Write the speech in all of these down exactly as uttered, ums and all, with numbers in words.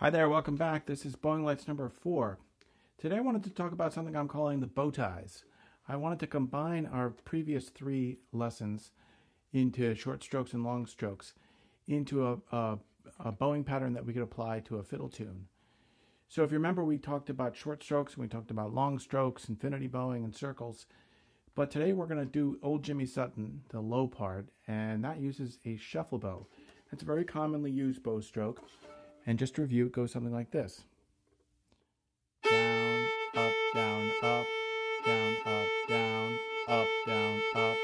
Hi there, welcome back. This is Bowling Lights number four. Today I wanted to talk about something I'm calling the bow ties. I wanted to combine our previous three lessons into short strokes and long strokes into a, a, a bowing pattern that we could apply to a fiddle tune. So if you remember, we talked about short strokes, and we talked about long strokes, infinity bowing, and circles. But today we're going to do Old Jimmy Sutton, the low part, and that uses a shuffle bow. It's a very commonly used bow stroke. And just to review, it goes something like this. Down, up, down, up, down, up, down, up, down, up,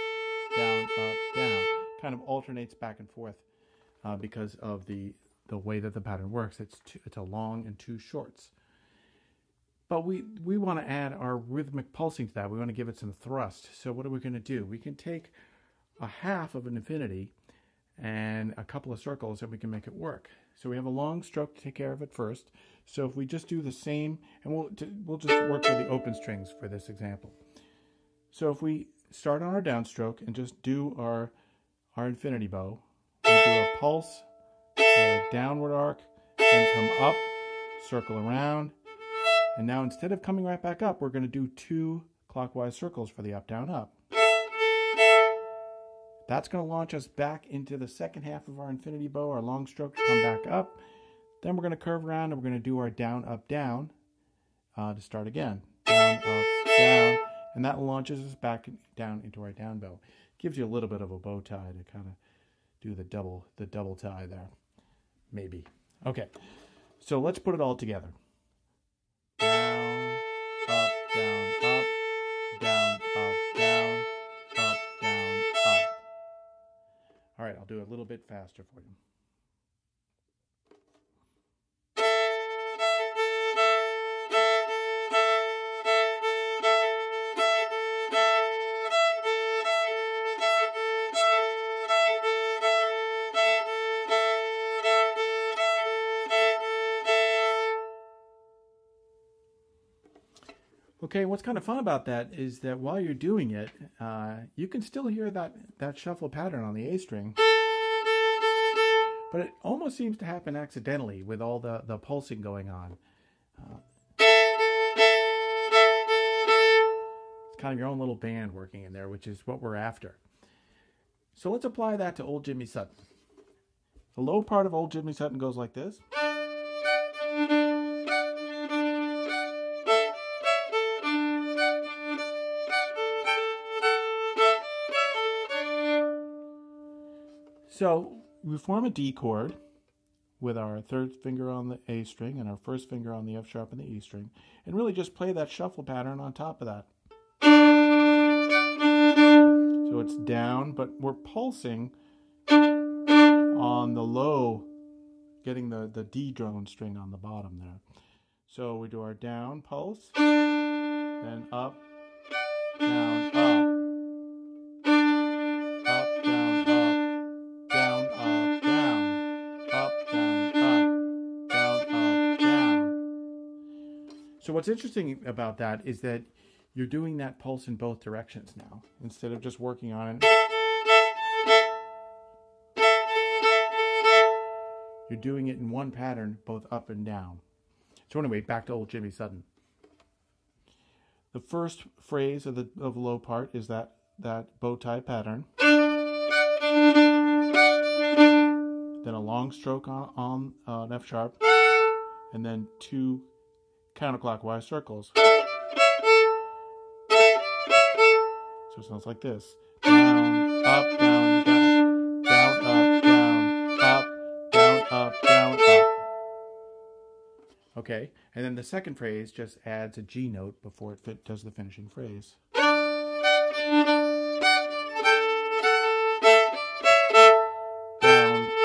down, up, down. Kind of alternates back and forth uh, because of the, the way that the pattern works. It's, two, it's a long and two shorts. But we, we want to add our rhythmic pulsing to that. We want to give it some thrust. So what are we going to do? We can take a half of an infinity and a couple of circles and we can make it work. So we have a long stroke to take care of at first. So if we just do the same, and we'll, we'll just work with the open strings for this example. So if we start on our downstroke and just do our, our infinity bow, we do a pulse, a downward arc, then come up, circle around. And now instead of coming right back up, we're going to do two clockwise circles for the up, down, up. That's going to launch us back into the second half of our infinity bow, our long stroke to come back up. Then we're going to curve around and we're going to do our down, up, down uh, to start again. Down, up, down. And that launches us back down into our down bow. Gives you a little bit of a bow tie to kind of do the double, the double tie there. Maybe. Okay. So let's put it all together. Down, up, down, up, down, up, down. All right, I'll do it a little bit faster for you. Okay, what's kind of fun about that is that while you're doing it, uh, you can still hear that, that shuffle pattern on the A string. But it almost seems to happen accidentally with all the, the pulsing going on. Uh, it's kind of your own little band working in there, which is what we're after. So let's apply that to Old Jimmy Sutton. The low part of Old Jimmy Sutton goes like this. So we form a D chord with our third finger on the A string and our first finger on the F sharp and the E string, and really just play that shuffle pattern on top of that. So it's down, but we're pulsing on the low, getting the, the D drone string on the bottom there. So we do our down pulse, then up, down, up. So what's interesting about that is that you're doing that pulse in both directions now, instead of just working on it. You're doing it in one pattern, both up and down. So anyway, back to Old Jimmy Sutton. The first phrase of the of the low part is that, that bow tie pattern. Then a long stroke on, on uh, an F sharp, and then two counterclockwise circles. So it sounds like this. Down, up, down, down, down, up, down, up, down, up, down, up. Okay, and then the second phrase just adds a G note before it does the finishing phrase. Down,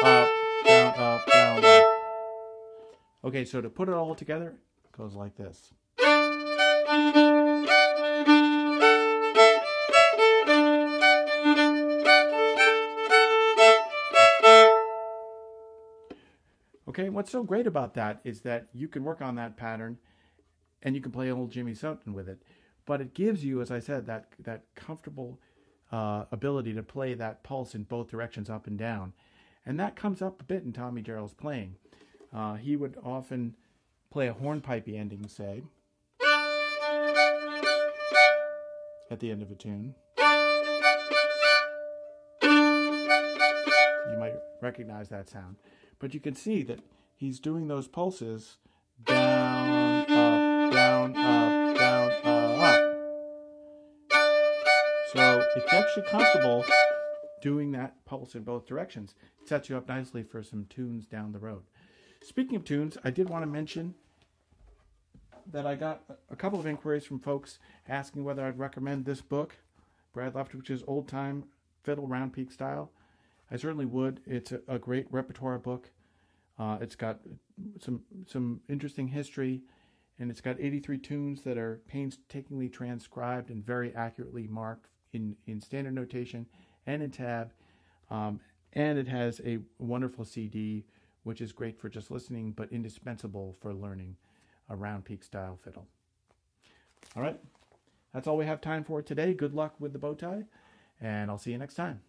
up, down, up, down, up. Okay, so to put it all together, goes like this. Okay, what's so great about that is that you can work on that pattern and you can play Old Jimmy Sutton with it, but it gives you, as I said, that, that comfortable uh, ability to play that pulse in both directions, up and down. And that comes up a bit in Tommy Jarrell's playing. Uh, he would often play a hornpipey ending, say, at the end of a tune. You might recognize that sound. But you can see that he's doing those pulses down, up, down, up, down, uh, up. So it gets you comfortable doing that pulse in both directions. It sets you up nicely for some tunes down the road. Speaking of tunes, I did want to mention that I got a couple of inquiries from folks asking whether I'd recommend this book, Brad Leftwich's Old Time Fiddle Round Peak Style. I certainly would. It's a, a great repertoire book. Uh, it's got some some interesting history, and it's got eighty-three tunes that are painstakingly transcribed and very accurately marked in, in standard notation and in tab. Um, and it has a wonderful C D, which is great for just listening, but indispensable for learning a round peak style fiddle. All right, that's all we have time for today. Good luck with the bow tie, and I'll see you next time.